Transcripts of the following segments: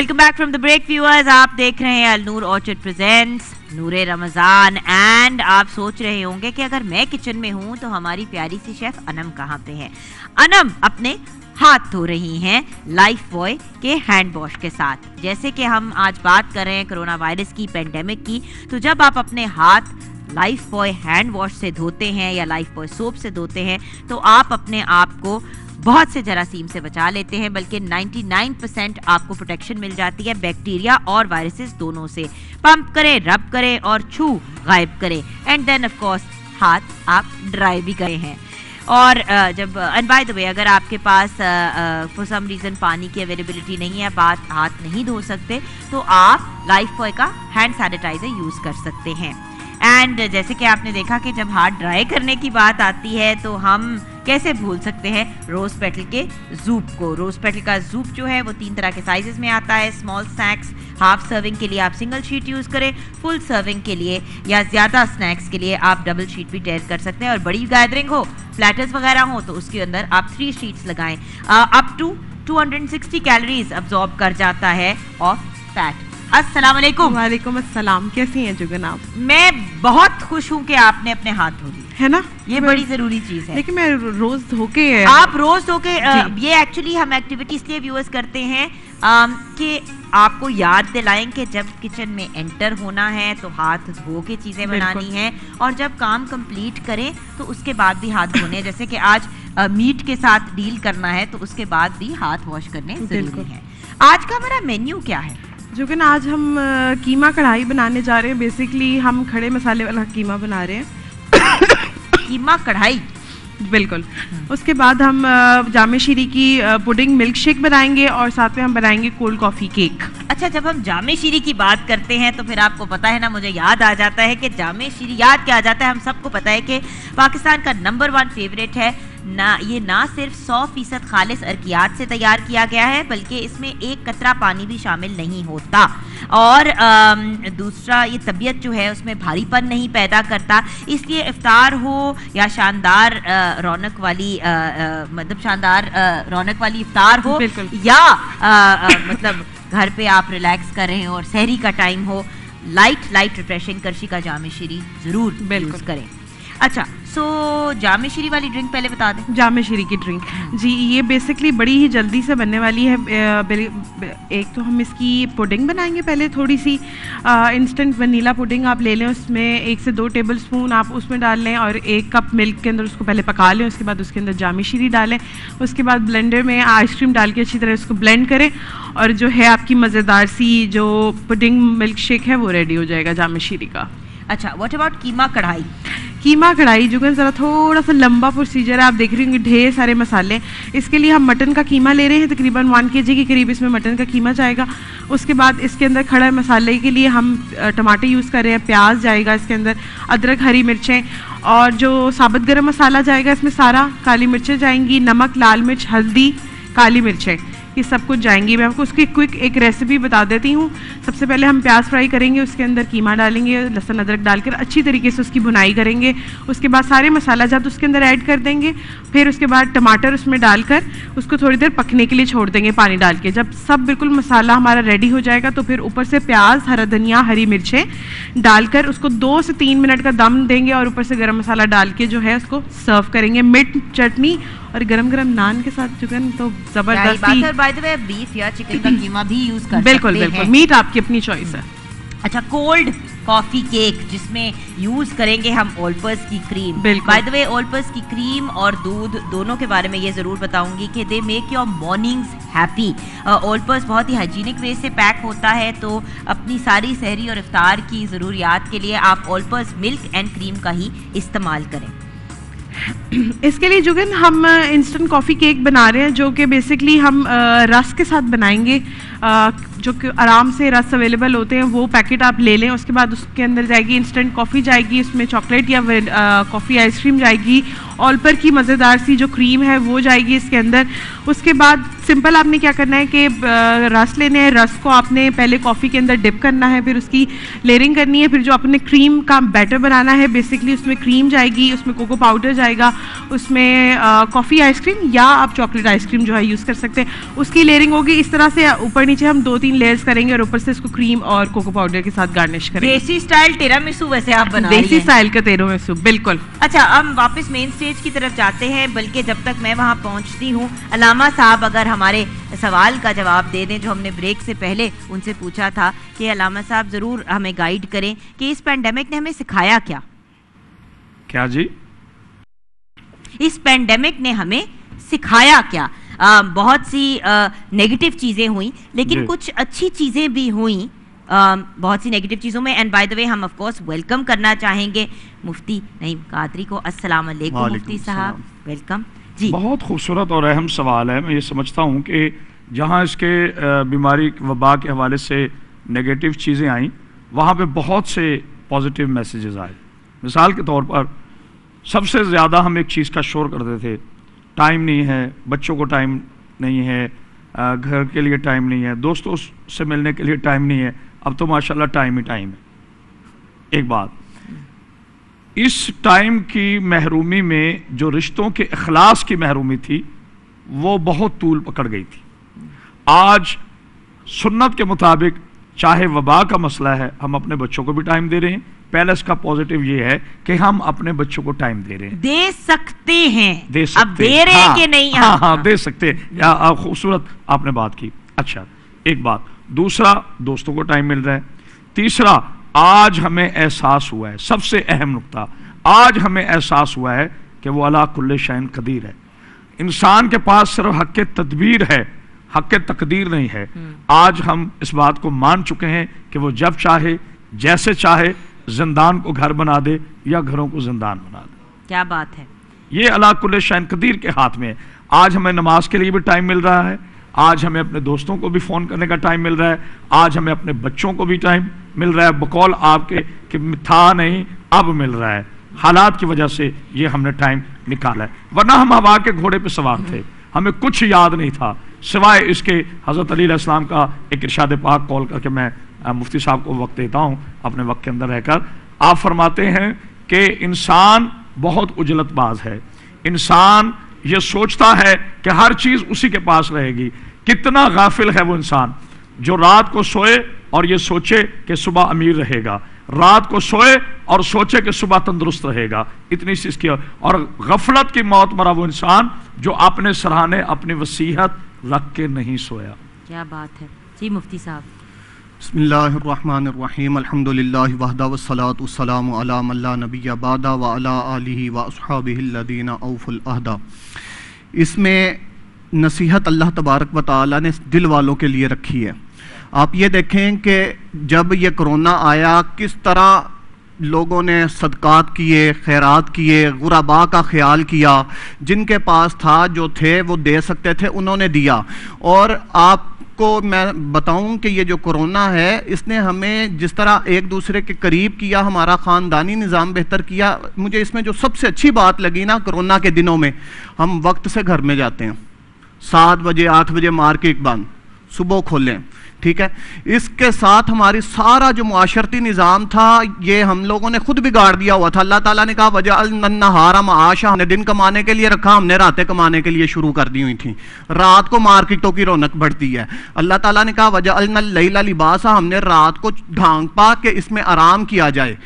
Welcome back from the break viewers. आप देख रहे हैं अल नूर ऑर्चिड प्रेजेंट्स नूरे रमज़ान। एंड आप सोच रहे होंगे कि अगर मैं किचन में हूँ तो हमारी प्यारी सी शेफ़ अनम कहाँ पे है। अनम अपने हाथ धो रही हैं लाइफ बॉय के हैंड वॉश के साथ। जैसे कि हम आज बात कर रहे हैं कोरोना वायरस की, पेंडेमिक की, तो जब आप अपने हाथ लाइफ बॉय हैंड वॉश से धोते हैं या लाइफ बॉय सोप से धोते हैं तो आप अपने आप को बहुत से जरासीम से बचा लेते हैं, बल्कि 99% आपको प्रोटेक्शन मिल जाती है बैक्टीरिया और वायरसेस दोनों से। पंप करें, रब करें और छू गायब करें। एंड देन ऑफ कोर्स हाथ आप ड्राई भी गए हैं। और जब एंड बाय द वे अगर आपके पास फॉर सम रीज़न पानी की अवेलेबिलिटी नहीं है, आप हाथ नहीं धो सकते, तो आप लाइफ बॉय का हैंड सैनिटाइज़र यूज़ कर सकते हैं। एंड जैसे कि आपने देखा कि जब हाथ ड्राई करने की बात आती है तो हम कैसे भूल सकते हैं रोज़ पेटल के जूप को। रोज़ पेटल का जूप जो है वो 3 तरह के साइजेस में आता है। स्मॉल स्नैक्स, हाफ सर्विंग के लिए आप सिंगल शीट यूज़ करें, फुल सर्विंग के लिए या ज़्यादा स्नैक्स के लिए आप डबल शीट भी टेयर कर सकते हैं। और बड़ी गैदरिंग हो, प्लेटर्स वगैरह हो, तो उसके अंदर आप 3 शीट्स लगाएं। अप टू 260 कैलोरीज अब्जॉर्ब कर जाता है ऑफ फैट। अस्सलाम वालेकुम। वालेकुम अस्सलाम। कैसी हैं जुगन आप? मैं बहुत खुश हूँ कि आपने अपने हाथ धो लिए, है ना, ये बड़ी जरूरी चीज़ है। लेकिन मैं रोज धो के, आप रोज धो के, ये एक्चुअली हम एक्टिविटी इसलिए व्यूअर्स करते हैं कि आपको याद दिलाएं कि जब किचन में एंटर होना है तो हाथ धो के चीज़ें बनानी है, और जब काम कंप्लीट करें तो उसके बाद भी हाथ धोने। जैसे कि आज मीट के साथ डील करना है तो उसके बाद भी हाथ वॉश करने जरूरी है। आज का हमारा मेन्यू क्या है? जो कि आज हम कीमा कढ़ाई बनाने जा रहे हैं। बेसिकली हम खड़े मसाले वाला कीमा बना रहे हैं। कीमा कढ़ाई, बिल्कुल। उसके बाद हम जामे शीरी की पुडिंग मिल्क शेक बनाएंगे और साथ में हम बनाएंगे कोल्ड कॉफ़ी केक। अच्छा, जब हम जामे शीरी की बात करते हैं तो फिर आपको पता है ना, मुझे याद आ जाता है कि जामे शीरी, याद क्या आ जाता है, हम सबको पता है कि पाकिस्तान का नंबर 1 फेवरेट है ना। ये ना सिर्फ 100% खालिस अर्कियात से तैयार किया गया है बल्कि इसमें एक कतरा पानी भी शामिल नहीं होता, और दूसरा ये तबीयत जो है उसमें भारीपन नहीं पैदा करता। इसलिए इफ्तार हो या शानदार रौनक वाली मतलब शानदार रौनक वाली इफ्तार हो या मतलब घर पे आप रिलैक्स कर रहे हो और सहरी का टाइम हो, लाइट रिफ्रेशिंग करशी का जामे शीरी ज़रूर यूज़ करें। अच्छा, सो जामे शीरी वाली ड्रिंक पहले बता दें। जामे शीरी की ड्रिंक जी, ये बेसिकली बड़ी ही जल्दी से बनने वाली है। एक तो हम इसकी पुडिंग बनाएंगे पहले, थोड़ी सी इंस्टेंट वनीला पुडिंग आप ले लें, उसमें 1 से 2 टेबलस्पून आप उसमें डाल लें और 1 कप मिल्क के अंदर उसको पहले पका लें। उसके बाद उसके अंदर जामे शीरी डालें, उसके बाद ब्लेंडर में आइसक्रीम डाल के अच्छी तरह उसको ब्लेंड करें और जो है आपकी मज़ेदार सी जो पुडिंग मिल्क शेक है वो रेडी हो जाएगा जामे शीरी का। अच्छा, व्हाट अबाउट कीमा कढ़ाई? कीमा कढ़ाई जुगन ज़रा थोड़ा सा लंबा प्रोसीजर है। आप देख रहे होंगे ढेर सारे मसाले। इसके लिए हम मटन का कीमा ले रहे हैं, तकरीबन 1 kg के करीब इसमें मटन का कीमा जाएगा। उसके बाद इसके अंदर खड़ा मसाले के लिए हम टमाटर यूज़ कर रहे हैं, प्याज जाएगा इसके अंदर, अदरक, हरी मिर्चें और जो साबुत गर्म मसाला जाएगा इसमें सारा, काली मिर्चें जाएंगी, नमक, लाल मिर्च, हल्दी, काली मिर्चें, ये सब कुछ जाएंगी। मैं आपको उसकी क्विक एक रेसिपी बता देती हूँ। सबसे पहले हम प्याज फ्राई करेंगे, उसके अंदर कीमा डालेंगे, लहसुन अदरक डालकर अच्छी तरीके से उसकी भुनाई करेंगे। उसके बाद सारे मसाला जात उसके अंदर ऐड कर देंगे, फिर उसके बाद टमाटर उसमें डालकर उसको थोड़ी देर पकने के लिए छोड़ देंगे पानी डाल के। जब सब बिल्कुल मसाला हमारा रेडी हो जाएगा तो फिर ऊपर से प्याज, हरा धनिया, हरी मिर्चें डालकर उसको 2 से 3 मिनट का दम देंगे और ऊपर से गर्म मसाला डाल के जो है उसको सर्व करेंगे मिर्च चटनी और गरम गरम नान के साथ। चिकन तो जबरदस्ती, बाय द वे बीफ या चिकन का कीमा भी यूज कर बिल्कुल सकते बिल्कुल हैं। मीट आपकी अपनी चॉइस है। अच्छा, कोल्ड कॉफ़ी केक जिसमें यूज़ करेंगे हम ओल्पर्स की cream. By the way Olpers की क्रीम और दूध, दोनों के बारे में ये ज़रूर बताऊंगी कि they make your mornings happy. Olpers बहुत ही हाइजीनिक वे से पैक होता है, तो अपनी सारी सहरी और इफ्तार की ज़रूरियात के लिए आप ओल्पर्स मिल्क एंड क्रीम का ही इस्तेमाल करें। इसके लिए जुगन हम इंस्टेंट कॉफ़ी केक बना रहे हैं, जो कि बेसिकली हम रस के साथ बनाएंगे। जो कि आराम से रस अवेलेबल होते हैं वो पैकेट आप ले लें। उसके बाद उसके अंदर जाएगी इंस्टेंट कॉफ़ी जाएगी, उसमें चॉकलेट या कॉफ़ी आइसक्रीम जाएगी, ऑल्पर की मज़ेदार सी जो क्रीम है वो जाएगी इसके अंदर। उसके बाद सिंपल आपने क्या करना है कि रस लेने है, रस को आपने पहले कॉफ़ी के अंदर डिप करना है, फिर उसकी लेयरिंग करनी है, फिर जो आपने क्रीम का बैटर बनाना है बेसिकली उसमें क्रीम जाएगी, उसमें कोको पाउडर जाएगा, उसमें कॉफ़ी आइसक्रीम या आप चॉकलेट आइसक्रीम जो है यूज़ कर सकते हैं, उसकी लेयरिंग होगी। इस तरह से ऊपर नीचे हम 2-3 लेयर्स करेंगे और ऊपर से इसको क्रीम और कोको पाउडर के साथ गार्निश करेंगे। देसी स्टाइल टेरामिसू वैसे आप बना रही हैं। देसी स्टाइल का टेरामिसू बिल्कुल। अच्छा हम वापस मेन स्टेज की तरफ जाते हैं, बल्कि जब तक मैं वहाँ पहुँचती हूँ अलामा साहब अगर हमारे सवाल का जवाब दे दें जो हमने ब्रेक से पहले उनसे पूछा था कि अलामा साहब ज़रूर हमें गाइड करें कि इस पैंडेमिक ने हमें सिखाया क्या। क्या जी? इस पैंडेमिक ने हमें सिखाया क्या? बहुत सी नेगेटिव चीज़ें हुई लेकिन कुछ अच्छी चीज़ें भी हुई बहुत सी नेगेटिव चीज़ों में। एंड बाय द वे हम ऑफ कोर्स वेलकम करना चाहेंगे मुफ्ती नईम कादरी को। अस्सलाम वालेकुम मुफ्ती साहब, वेलकम जी। बहुत खूबसूरत और अहम सवाल है। मैं ये समझता हूँ कि जहाँ इसके बीमारी वबा के हवाले से नेगेटिव चीज़ें आईं वहाँ पर बहुत से पॉजिटिव मैसेजेस आए। मिसाल के तौर पर सबसे ज़्यादा हम एक चीज़ का शोर करते थे, टाइम नहीं है, बच्चों को टाइम नहीं है, घर के लिए टाइम नहीं है, दोस्तों से मिलने के लिए टाइम नहीं है। अब तो माशाल्लाह टाइम ही टाइम है। एक बात, इस टाइम की महरूमी में जो रिश्तों के अखलास की महरूमी थी वो बहुत तूल पकड़ गई थी। आज सुन्नत के मुताबिक चाहे वबा का मसला है, हम अपने बच्चों को भी टाइम दे रहे हैं। पहले इसका पॉजिटिव ये है कि हम अपने बच्चों को टाइम दे रहे हैं, दे सकते हैं, दे सकते, अब दे रहे हैं कि नहीं। हाँ हाँ दे सकते हैं, खूबसूरत आपने बात की। अच्छा एक बात, दूसरा दोस्तों को टाइम मिल रहा है। तीसरा आज हमें एहसास हुआ है, सबसे अहम नुकता, आज हमें एहसास हुआ है कि वो अला कुल्ले शैन कदीर है। इंसान के पास सिर्फ हक़ तदबीर है, हक़ तकदीर नहीं है। आज हम इस बात को मान चुके हैं कि वो जब चाहे जैसे चाहे जिंदान को घर बना दे या घरों को जिंदान बना दे। क्या बात है, ये अला कुल्ले शैन कदीर के हाथ में है। आज हमें नमाज के लिए भी टाइम मिल रहा है, आज हमें अपने दोस्तों को भी फ़ोन करने का टाइम मिल रहा है, आज हमें अपने बच्चों को भी टाइम मिल रहा है। बकौल आपके कि था नहीं, अब मिल रहा है। हालात की वजह से ये हमने टाइम निकाला है, वरना हम हवा के घोड़े पे सवार थे, हमें कुछ याद नहीं था सिवाय इसके। हज़रत अली अलैहिस्सलाम का एक इरशाद पाक कॉल करके मैं मुफ्ती साहब को वक्त देता हूँ अपने वक्त के अंदर रहकर। आप फरमाते हैं कि इंसान बहुत उजलतबाज है, इंसान ये सोचता है कि हर चीज़ उसी के पास रहेगी। कितना गाफिल है वो इंसान जो रात को सोए और ये सोचे कि सुबह अमीर रहेगा, रात को सोए और सोचे कि सुबह तंदुरुस्त रहेगा। इतनी सी इसकी और गफलत की मौत मरा वो इंसान जो अपने सराहने अपनी वसीहत रख के नहीं सोया। क्या बात है जी मुफ्ती साहब। बिस्मिल्लाहिर्रहमानिर्रहीम, अल्हम्दुलिल्लाहि वहदा वस्सलातु वस्सलामु अला मन ला नबिय्य बअदा व अला आलिहि व अस्हाबिहि लदीना औफुल अहदा। इसमें नसीहत अल्लाह तबारक व तआला ने दिल वालों के लिए रखी है। आप ये देखें कि जब ये कोरोना आया किस तरह लोगों ने सदकात किए, खैरात किए, गुराबा का ख्याल किया, जिनके पास था जो थे वो दे सकते थे उन्होंने दिया। और आपको मैं बताऊं कि ये जो कोरोना है इसने हमें जिस तरह एक दूसरे के करीब किया, हमारा ख़ानदानी निज़ाम बेहतर किया। मुझे इसमें जो सबसे अच्छी बात लगी ना, कोरोना के दिनों में हम वक्त से घर में जाते हैं, 7 बजे 8 बजे मार्केट बंद, सुबह खोलें, ठीक है। इसके साथ हमारी सारा जो मुआशरती निज़ाम था ये हम लोगों ने खुद बिगाड़ दिया हुआ था। अल्लाह ताला ने कहा वजअलना मआशा, हमने दिन कमाने के लिए रखा, हमने रातें कमाने के लिए शुरू कर दी हुई थी, रात को मार्केटों की रौनक बढ़ती है। अल्लाह ताला ने कहा वजअलना लैला लिबासा, हमने रात को ढांक पा के इसमें आराम किया जाए,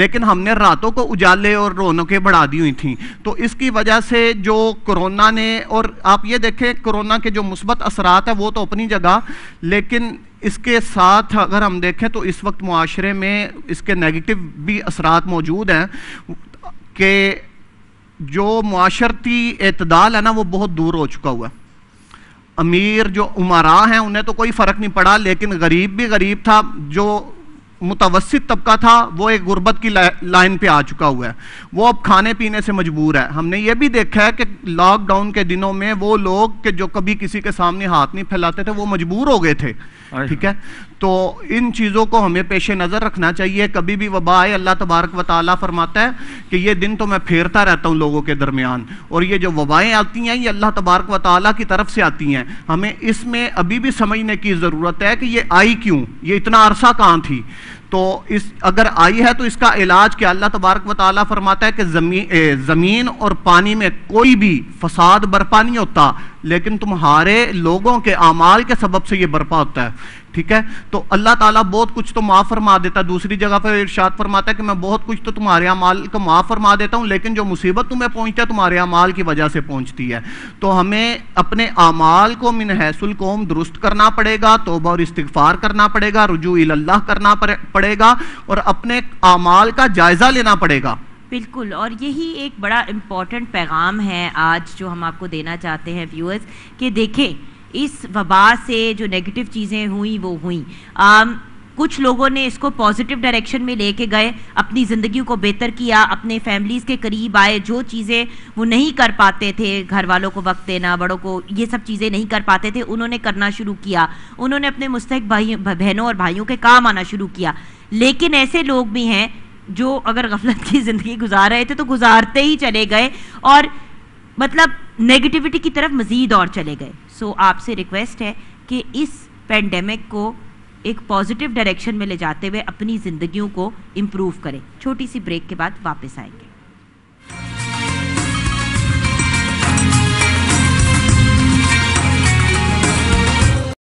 लेकिन हमने रातों को उजाले और रौनकें बढ़ा दी हुई थी। तो इसकी वजह से जो कोरोना ने, और आप ये देखें कोरोना के जो मुस्बत असरात है वो तो अपनी जगह, लेकिन इसके साथ अगर हम देखें तो इस वक्त मुआशरे में इसके नेगेटिव भी असरात मौजूद हैं कि जो मुआशरती एतदाल है ना वो बहुत दूर हो चुका हुआ है। अमीर जो उमरा हैं उन्हें तो कोई फ़र्क नहीं पड़ा, लेकिन गरीब भी गरीब था, जो मुतवस्सित तबका था वो एक गुर्बत की लाइन पे आ चुका हुआ है, वो अब खाने पीने से मजबूर है। हमने ये भी देखा है कि लॉकडाउन के दिनों में वो लोग के जो कभी किसी के सामने हाथ नहीं फैलाते थे वो मजबूर हो गए थे। ठीक है, तो इन चीज़ों को हमें पेश नज़र रखना चाहिए। कभी भी वबा आए, अल्लाह तबारक व तआला फरमाता है कि ये दिन तो मैं फेरता रहता हूँ लोगों के दरमियान, और ये जो वबाएँ आती हैं ये अल्लाह तबारक व तआला की तरफ से आती हैं। हमें इसमें अभी भी समझने की ज़रूरत है कि ये आई क्यों, ये इतना अरसा कहाँ थी। तो इस अगर आई है तो इसका इलाज क्या? अल्लाह तबारक व तआला फरमाता है कि ज़मीन और पानी में कोई भी फसाद बर्पा नहीं होता, लेकिन तुम्हारे लोगों के आमाल के सबब से ये बर्पा होता है। ठीक है, तो अल्लाह ताला बहुत कुछ तो माफ़ फरमा देता है। दूसरी जगह पर इरशाद फरमाता है कि मैं बहुत कुछ तो तुम्हारे अमाल को माफ़ फरमा देता हूँ, लेकिन जो मुसीबत तुम्हें पहुँचता है तुम्हारे अमाल की वजह से पहुँचती है। तो हमें अपने अमाल को मिन हैसुल कौम दुरुस्त करना पड़ेगा, तौबा और इस्तिगफार करना पड़ेगा, रुजू इल्लाह करना पड़ेगा और अपने अमाल का जायज़ा लेना पड़ेगा। बिल्कुल, और यही एक बड़ा इम्पॉर्टेंट पैगाम है आज जो हम आपको देना चाहते हैं व्यूअर्स, कि देखें इस वबा से जो नेगेटिव चीज़ें हुई वो हुई, कुछ लोगों ने इसको पॉजिटिव डायरेक्शन में लेके गए, अपनी ज़िंदगी को बेहतर किया, अपने फैमिलीज़ के करीब आए, जो चीज़ें वो नहीं कर पाते थे, घर वालों को वक्त देना, बड़ों को, ये सब चीज़ें नहीं कर पाते थे, उन्होंने करना शुरू किया, उन्होंने अपने मुस्तहक बहनों और भाइयों के काम आना शुरू किया। लेकिन ऐसे लोग भी हैं जो अगर गफलत की ज़िंदगी गुजार रहे थे तो गुजारते ही चले गए और मतलब नेगेटिविटी की तरफ मज़ीद और चले गए। सो आपसे रिक्वेस्ट है कि इस पेंडेमिक को एक पॉजिटिव डायरेक्शन में ले जाते हुए अपनी ज़िंदगियों को इम्प्रूव करें। छोटी सी ब्रेक के बाद वापस आएंगे।